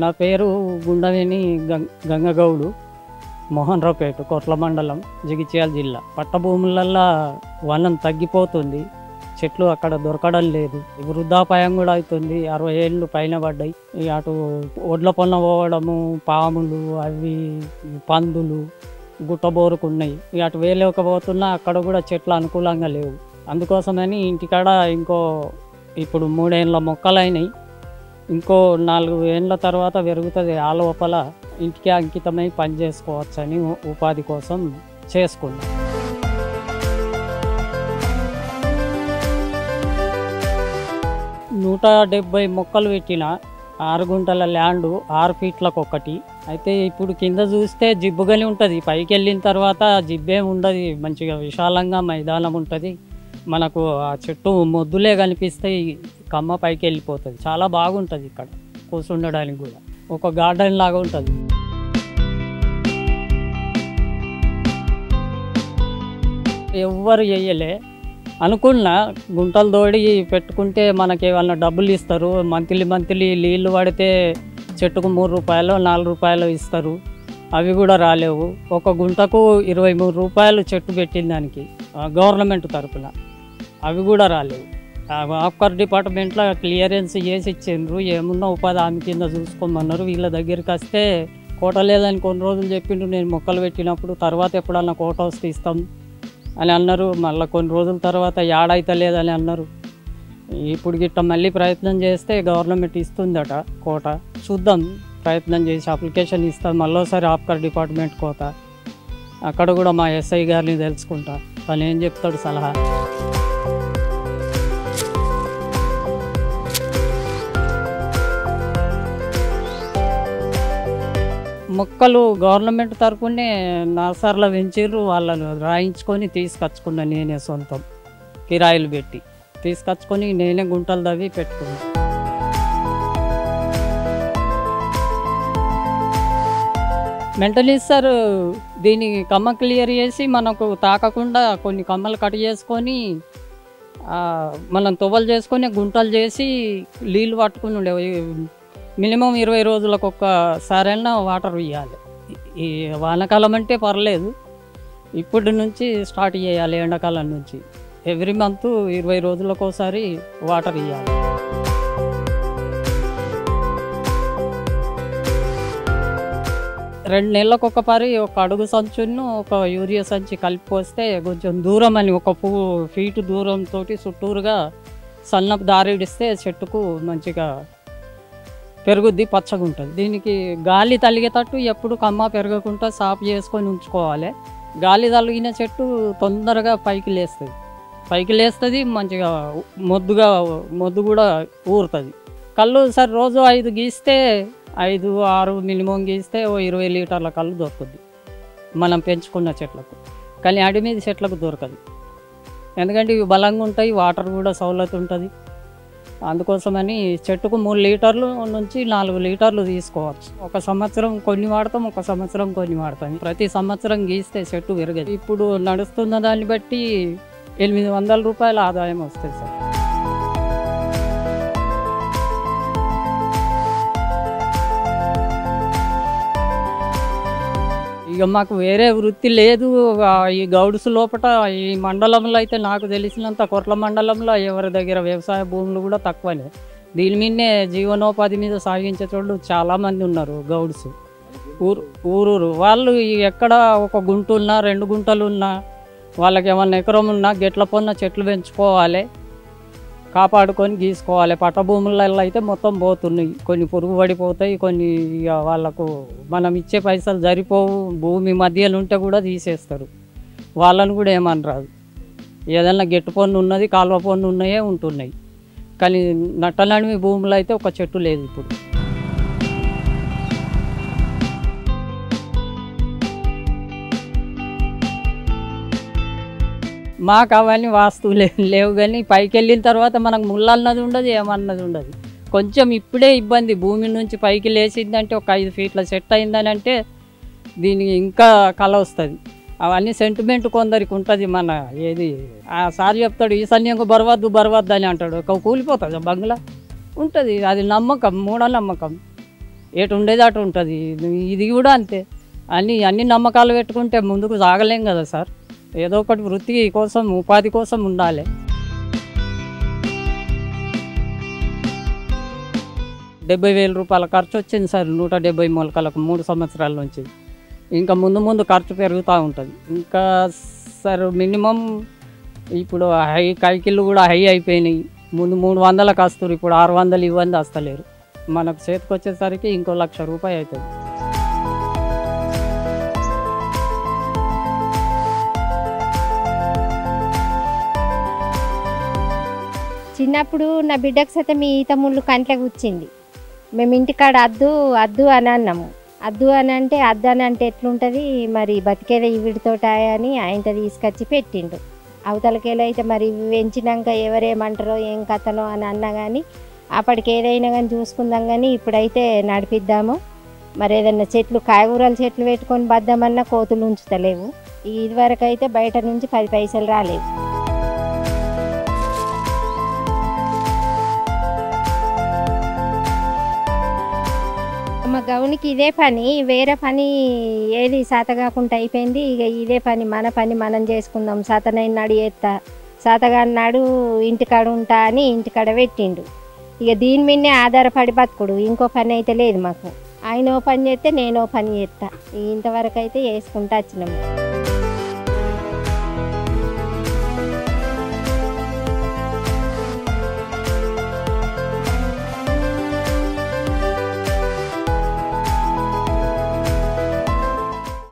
నా పేరు గుండవేని గంగగౌడు మోహన్ రావుపేట కోట్ల మండలం జగిత్యాల జిల్లా. పట్టభూములల్లా వనం తగ్గిపోతుంది, చెట్లు అక్కడ దొరకడం లేదు, వృద్ధాపాయం కూడా అవుతుంది. 60 ఏళ్ళు పైన పడ్డాయి. అటు ఒడ్ల పొలం పోవడము, పాములు అవి పందులు గుట్టబోరుకున్నాయి. అటు వేలేకపోతున్నా అక్కడ కూడా చెట్లు అనుకూలంగా లేవు. అందుకోసమని ఇంటికాడ ఇంకో ఇప్పుడు 3 ఏళ్ళ మొక్కలైనవి, ఇంకో 4 ఏళ్ళ తర్వాత పెరుగుతుంది. ఆ లోపల ఇంటికి అంకితమై పని చేసుకోవచ్చని ఉపాధి కోసం చేసుకున్నాం. నూట 70 మొక్కలు పెట్టిన 6 గుంటల ల్యాండ్ 6 ఫీట్లకు ఒకటి. అయితే ఇప్పుడు కింద చూస్తే జిబ్బుగానే ఉంటుంది, పైకి వెళ్ళిన తర్వాత జిబ్బేం ఉండదు. మంచిగా విశాలంగా మైదానం ఉంటుంది. మనకు ఆ చెట్టు మొద్దులే కనిపిస్తాయి, కమ్మ పైకి వెళ్ళిపోతుంది. చాలా బాగుంటుంది ఇక్కడ కూర్చుండడానికి కూడా, ఒక గార్డెన్ లాగా ఉంటుంది. ఎవ్వరు వేయలే అనుకున్నా, గుంటలు తోడి పెట్టుకుంటే మనకి ఏమన్నా డబ్బులు ఇస్తారు. మంత్లీ నీళ్ళు పడితే చెట్టుకు 3 రూపాయలు 4 రూపాయలు ఇస్తారు. అవి కూడా రాలేవు. ఒక గుంటకు 23 రూపాయలు చెట్టు పెట్టిన దానికి గవర్నమెంట్ తరఫున, అవి కూడా రాలేవు. ఆఫ్కర్ డిపార్ట్మెంట్లో క్లియరెన్స్ చేసి ఇచ్చిండ్రు. ఏమున్నా ఉపాధి హామీ కింద చూసుకోమన్నారు. వీళ్ళ దగ్గరికి వస్తే కోట లేదని కొన్ని రోజులు చెప్పిండ్రు. నేను మొక్కలు పెట్టినప్పుడు తర్వాత ఎప్పుడన్నా కోట వస్తే ఇస్తాం అని అన్నారు. మళ్ళీ కొన్ని రోజుల తర్వాత ఏడైతే లేదని అన్నారు. ఇప్పుడు గిట్ట మళ్ళీ ప్రయత్నం చేస్తే గవర్నమెంట్ ఇస్తుందట కోట. చూద్దాం, ప్రయత్నం చేసి అప్లికేషన్ ఇస్తాం. మళ్ళీసారి ఆఫ్కర్ డిపార్ట్మెంట్ కోత, అక్కడ కూడా మా ఎస్ఐ గారిని తెలుసుకుంటా, తను ఏం చెప్తాడు సలహా. మొక్కలు గవర్నమెంట్ తరఫునే నర్సరీలో పెంచారు. వాళ్ళను రాయించుకొని తీసుకొచ్చుకున్నా నేనే, సొంతం కిరాయిలు పెట్టి తీసుకొచ్చుకొని నేనే గుంటలు తవ్వి పెట్టుకున్నా. మెంటలీ సార్ దీని కమ్మ క్లియర్ చేసి మనకు తాకకుండా కొన్ని కమ్మలు కట్ చేసుకొని మనం తొవ్వలు చేసుకొని గుంటలు చేసి నీళ్ళు పట్టుకుని ఉండేవి. మినిమం 20 రోజులకు ఒక్కసారైనా వాటర్ ఇవ్వాలి. ఈ వానకాలం అంటే పర్లేదు, ఇప్పటి నుంచి స్టార్ట్ చేయాలి. ఎండాకాలం నుంచి ఎవ్రీ మంత్ 20 రోజులకు ఒకసారి వాటర్ ఇవ్వాలి. రెండు నెలలకు ఒకసారి ఒక అడుగు సంచును ఒక యూరియా సంచి కలిపి పోస్తే కొంచెం దూరం అని 1 ఫీట్ దూరంతో చుట్టూరుగా సన్నపు దారిడిస్తే చెట్టుకు మంచిగా పెరుగుద్ది, పచ్చగా ఉంటుంది. దీనికి గాలి తలిగేటట్టు ఎప్పుడు కమ్మ పెరగకుండా సాఫ్ చేసుకొని ఉంచుకోవాలి. గాలి తలిగిన చెట్టు తొందరగా పైకి లేస్తుంది మంచిగా మొద్దు కూడా ఊరుతుంది. కళ్ళు సార్ రోజు 5 గీస్తే 5-6 మినిమం గీస్తే 20 లీటర్ల కళ్ళు దొరుకుద్ది మనం పెంచుకున్న చెట్లకు. కానీ అడి మీద చెట్లకు దొరకదు, ఎందుకంటే ఇవి బలంగా ఉంటాయి, వాటర్ కూడా సౌలత్ ఉంటుంది. అందుకోసమని చెట్టుకు 3 లీటర్ల నుంచి 4 లీటర్లు తీసుకోవచ్చు. ఒక సంవత్సరం కొన్ని వాడతాం, ఒక సంవత్సరం కొన్ని వాడతాం. ప్రతి సంవత్సరం గీస్తే చెట్టు పెరగదు. ఇప్పుడు నడుస్తున్న దాన్ని బట్టి 800 రూపాయల ఆదాయం వస్తుంది సార్. ఇక మాకు వేరే వృత్తి లేదు. ఈ గౌడ్స్ లోపల ఈ మండలంలో అయితే నాకు తెలిసినంత కొట్ల మండలంలో ఎవరి దగ్గర వ్యవసాయ భూములు కూడా తక్కువనే. దీని మీదనే జీవనోపాధి మీద సాగించేటోళ్ళు చాలామంది ఉన్నారు గౌడ్స్. ఊరూరు వాళ్ళు ఎక్కడ 1 గుంట ఉన్నా 2 గుంటలు ఉన్నా వాళ్ళకి ఏమన్నా ఎకరం ఉన్నా గెట్ల పొన్న చెట్లు పెంచుకోవాలి, కాపాడుకొని గీసుకోవాలి. పట్ట భూములలో అయితే మొత్తం పోతున్నాయి, కొన్ని పురుగు పడిపోతాయి, కొన్ని వాళ్ళకు మనం ఇచ్చే పైసలు సరిపోవు. భూమి మధ్యలో ఉంటే కూడా తీసేస్తారు, వాళ్ళని కూడా ఏమనరాదు. ఏదన్నా గెట్టు పన్ను ఉన్నది, కాలువ పన్ను ఉన్నాయే ఉంటున్నాయి. కానీ నట్టనడిమి భూములు అయితే ఒక చెట్టు లేదు. ఇప్పుడు మాకు అవన్నీ వాస్తువులు లేవు. కానీ పైకి వెళ్ళిన తర్వాత మనకు ముళ్ళన్నది ఉండదు, ఏమన్నది ఉండదు. కొంచెం ఇప్పుడే ఇబ్బంది, భూమి నుంచి పైకి లేచిందంటే ఒక 5 ఫీట్ల సెట్ అయిందని అంటే దీనికి ఇంకా కళ వస్తుంది. అవన్నీ సెంటిమెంట్ కొందరికి ఉంటుంది. మన ఏది ఆ సార్ చెప్తాడు, ఈ సన్యంగా బరవద్దు అని అంటాడు. కూలిపోతుంది బంగ్లా ఉంటుంది, అది నమ్మకం, మూఢనమ్మకం. ఏటు ఉండేది అటు ఉంటుంది ఇది కూడా అంతే అని అన్ని నమ్మకాలు పెట్టుకుంటే ముందుకు సాగలేం కదా సార్ ఏదో ఒకటి వృత్తి కోసం ఉపాధి కోసం ఉండాలి ₹70,000 ఖర్చు వచ్చింది సార్ 170 మొలకలకు 3 సంవత్సరాల నుంచి ఇంకా ముందు ముందు ఖర్చు పెరుగుతూ ఉంటుంది ఇంకా సార్ మినిమం ఇప్పుడు హై కైకిళ్ళు కూడా హై అయిపోయినాయి ముందు 300కి వస్తారు ఇప్పుడు 600 ఇవ్వండి వస్తలేరు మనకు చేతికి వచ్చేసరికి ఇంకో ₹1,00,000 అవుతుంది చిన్నప్పుడు నా బిడ్డకి సతే మీ ఈత ముళ్ళు కంట్లకు వచ్చింది మేము ఇంటికాడ అద్దు అద్దు అని అన్నాము అద్దు అని అంటే అద్దు అని అంటే ఎట్లుంటుంది మరి బతికేదే ఇవిడితోటాయని ఆయనతో తీసుకొచ్చి పెట్టిండు అవతలకేళ అయితే మరి పెంచినాక ఎవరేమంటారో ఏం కథనో అని అన్నా కానీ అప్పటికి ఏదైనా కానీ చూసుకుందాం కానీ ఇప్పుడైతే నడిపిద్దాము మరి ఏదైనా చెట్లు కాయగూరల చెట్లు పెట్టుకొని బద్దామన్నా కోతులు ఉంచుతలేవు ఇదివరకు అయితే బయట నుంచి 10 పైసలు రాలేదు మా గౌనికి ఇదే పని వేరే పని ఏది సాతగాకుండా అయిపోయింది ఇక ఇదే పని మన పని మనం చేసుకుందాం సాతనైన నాడు చేస్తా సాతగా నాడు ఇంటికాడ ఉంటా అని ఇంటికాడ పెట్టిండు ఇక దీని మీదనే ఆధారపడి బతుకుడు ఇంకో పని అయితే లేదు మాకు ఆయన ఓ పని చేస్తే నేను ఓ పని చేస్తా ఇంతవరకు అయితే వేసుకుంటూ వచ్చినాము